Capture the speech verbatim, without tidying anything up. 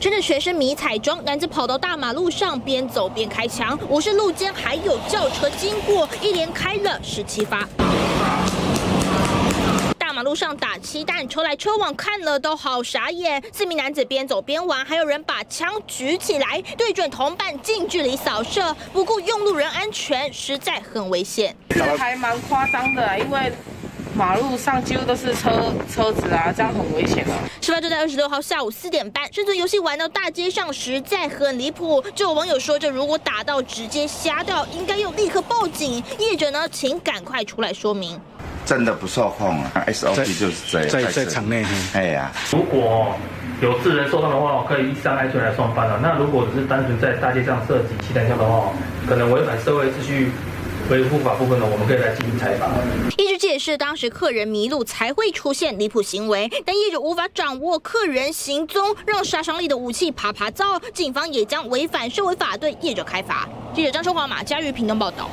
趁着学生迷彩装，男子跑到大马路上，边走边开枪。无视路肩还有轿车经过，一连开了十七发。 马路上打漆弹，车来车往，看了都好傻眼。四名男子边走边玩，还有人把枪举起来，对准同伴近距离扫射，不顾用路人安全，实在很危险。这还蛮夸张的，因为马路上几乎都是车车子啊，这样很危险的、啊。事发就在二十六号下午四点半，生存游戏玩到大街上，实在很离谱。就有网友说，这如果打到直接瞎掉，应该要立刻报警。业者呢，请赶快出来说明。 真的不受控了 ，S O P 就是这样。在在场内，哎呀，如果有致人受伤的话，可以依伤害罪来算犯了。那如果只是单纯在大街上射击、气弹枪的话，可能违反社会秩序。 维护法部分呢，我们可以来进行采访。业者解释，当时客人迷路才会出现离谱行为，但业者无法掌握客人行踪，让杀伤力的武器爬爬灶，警方也将违反社会法对业者开罚。记者张春华、马嘉玉平等报道。